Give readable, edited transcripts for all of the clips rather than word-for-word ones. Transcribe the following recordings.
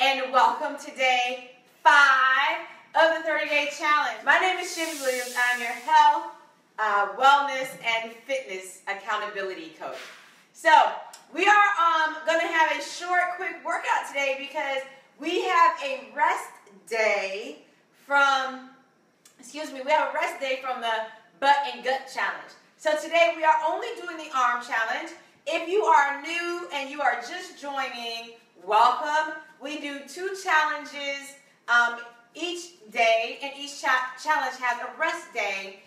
and welcome to day 5 of the 30-day challenge. My name is Shem Williams. I'm your health, wellness, and fitness accountability coach. So we are going to have a short, quick workout today because we have a rest day from, the butt and gut challenge. So today we are only doing the arm challenge. If you are new and you are just joining, welcome. We do 2 challenges each day, and each challenge has a rest day.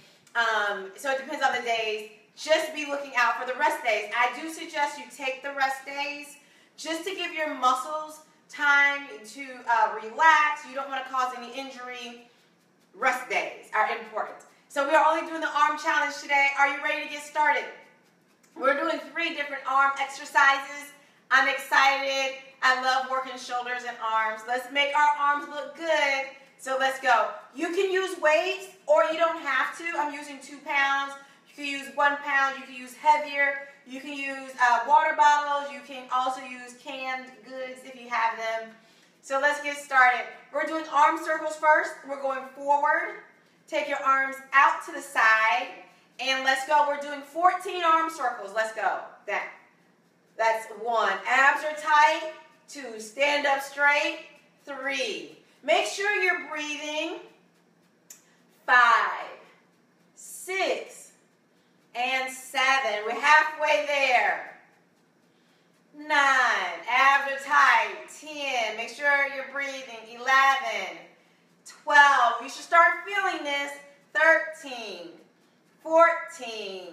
So it depends on the days. Just be looking out for the rest days. I do suggest you take the rest days just to give your muscles time to relax. You don't want to cause any injury. Rest days are important. So we are only doing the arm challenge today. Are you ready to get started? We're doing 3 different arm exercises. I'm excited. I love working shoulders and arms. Let's make our arms look good. So let's go. You can use weights or you don't have to. I'm using 2 pounds. You can use 1 pound. You can use heavier. You can use water bottles. You can also use canned goods if you have them. So let's get started. We're doing arm circles first. We're going forward. Take your arms out to the side. And let's go. We're doing 14 arm circles. Let's go. Down. That's 1. Abs are tight. 2. Stand up straight. 3. Make sure you're breathing. 5, 6, and 7. We're halfway there. 9. Abs are tight. 10. Make sure you're breathing. 11. 12. You should start feeling this. 13. 14.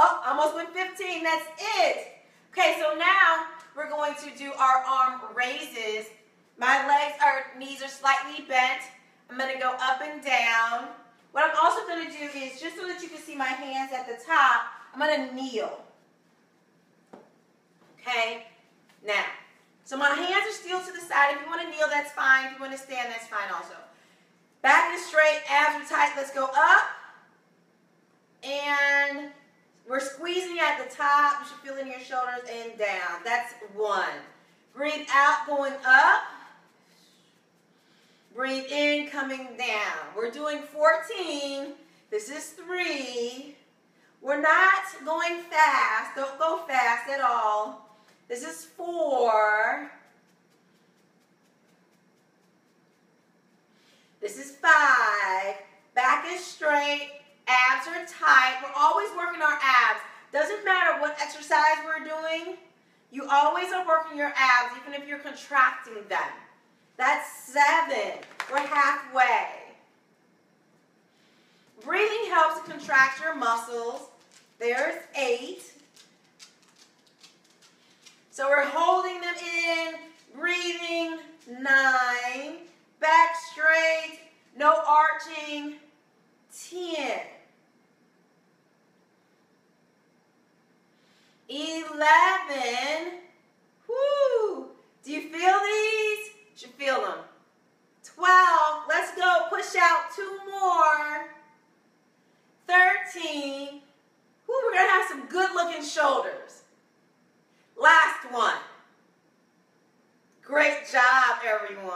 Oh, almost went 15. That's it. Okay, so now we're going to do our arm raises. My knees are slightly bent. I'm going to go up and down. What I'm also going to do is, just so that you can see my hands at the top, I'm going to kneel. Okay? Now, so my hands are still to the side. If you want to kneel, that's fine. If you want to stand, that's fine also. Back is straight, abs are tight. Let's go up. And we're squeezing at the top. You should feel it in your shoulders and down. That's 1. Breathe out, going up. Breathe in, coming down. We're doing 14. This is 3. We're not going fast. Don't go fast at all. This is 4. This is 5. Back is straight. Abs are tight. We're always working our abs. Doesn't matter what exercise we're doing. You always are working your abs, even if you're contracting them. That's 7. We're halfway. Breathing helps contract your muscles. There's 8. So we're holding them in. Breathing. 9. Back straight. No arching. 10. 11. Woo! Do you feel these? You should feel them. 12. Let's go. Push out 2 more. 13. Woo! We're going to have some good-looking shoulders. Last one. Great job, everyone.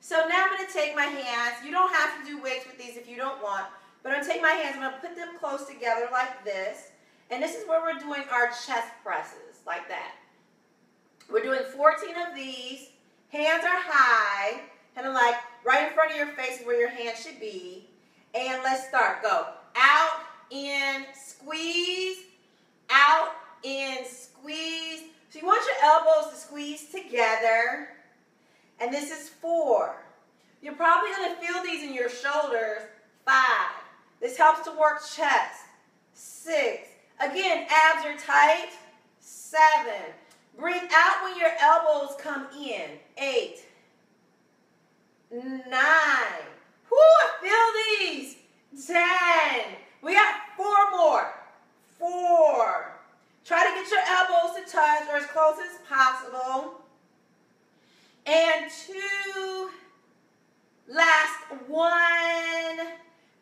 So now I'm going to take my hands. You don't have to do weights with these if you don't want. But I'm going to take my hands. I'm going to put them close together like this. And this is where we're doing our chest presses, like that. We're doing 14 of these. Hands are high, kind of like right in front of your face where your hand should be. And let's start. Go. Out, in, squeeze. Out, in, squeeze. So you want your elbows to squeeze together. And this is 4. You're probably going to feel these in your shoulders. 5. This helps to work chest. 6. Again, abs are tight. 7. Breathe out when your elbows come in. 8. 9. Whoo, I feel these. 10. We got 4 more. 4. Try to get your elbows to touch or as close as possible. And 2. Last 1.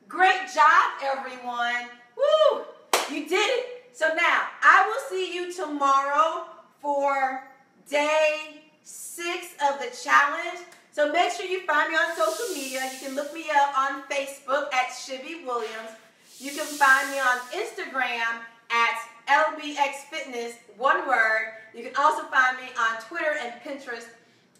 Great job, everyone. Woo! You did it. So now, I will see you tomorrow for day 6 of the challenge. So make sure you find me on social media. You can look me up on Facebook at Zhivi Williams. You can find me on Instagram at LBX Fitness, one word. You can also find me on Twitter and Pinterest,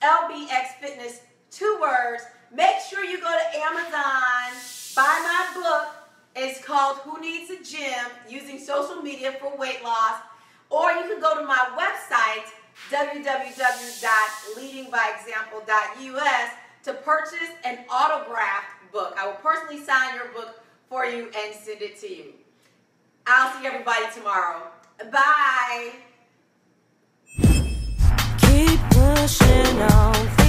LBX Fitness, two words. Make sure you go to Amazon, buy my book. It's called Who Needs a Gym: Using Social Media for Weight Loss. Or you can go to my website, www.leadingbyexample.us, to purchase an autographed book. I will personally sign your book for you and send it to you. I'll see everybody tomorrow. Bye. Keep pushing on.